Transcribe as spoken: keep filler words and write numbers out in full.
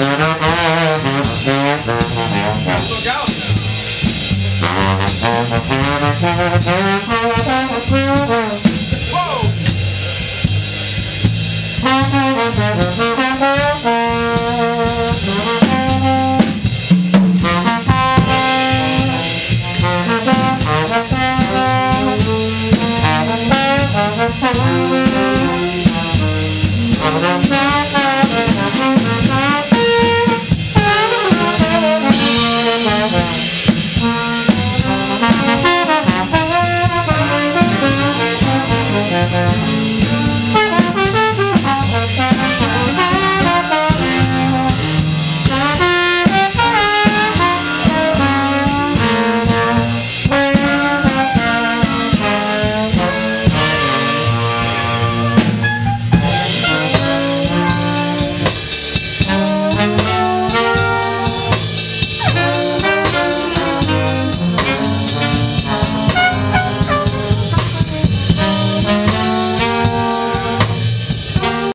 Whoa!